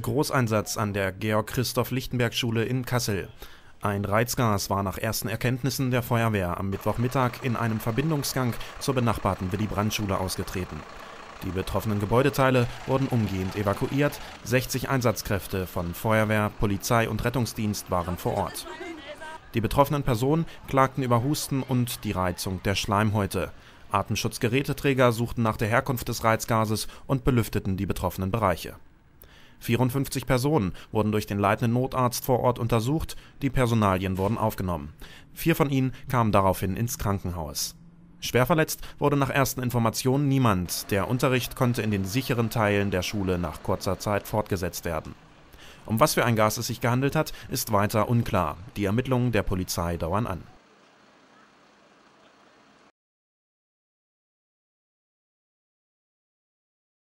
Großeinsatz an der Georg-Christoph-Lichtenberg-Schule in Kassel. Ein Reizgas war nach ersten Erkenntnissen der Feuerwehr am Mittwochmittag in einem Verbindungsgang zur benachbarten Willy-Brandt-Schule ausgetreten. Die betroffenen Gebäudeteile wurden umgehend evakuiert, 60 Einsatzkräfte von Feuerwehr, Polizei und Rettungsdienst waren vor Ort. Die betroffenen Personen klagten über Husten und die Reizung der Schleimhäute. Atemschutzgeräteträger suchten nach der Herkunft des Reizgases und belüfteten die betroffenen Bereiche. 54 Personen wurden durch den leitenden Notarzt vor Ort untersucht, die Personalien wurden aufgenommen. 4 von ihnen kamen daraufhin ins Krankenhaus. Schwer verletzt wurde nach ersten Informationen niemand. Der Unterricht konnte in den sicheren Teilen der Schule nach kurzer Zeit fortgesetzt werden. Um was für ein Gas es sich gehandelt hat, ist weiter unklar. Die Ermittlungen der Polizei dauern an.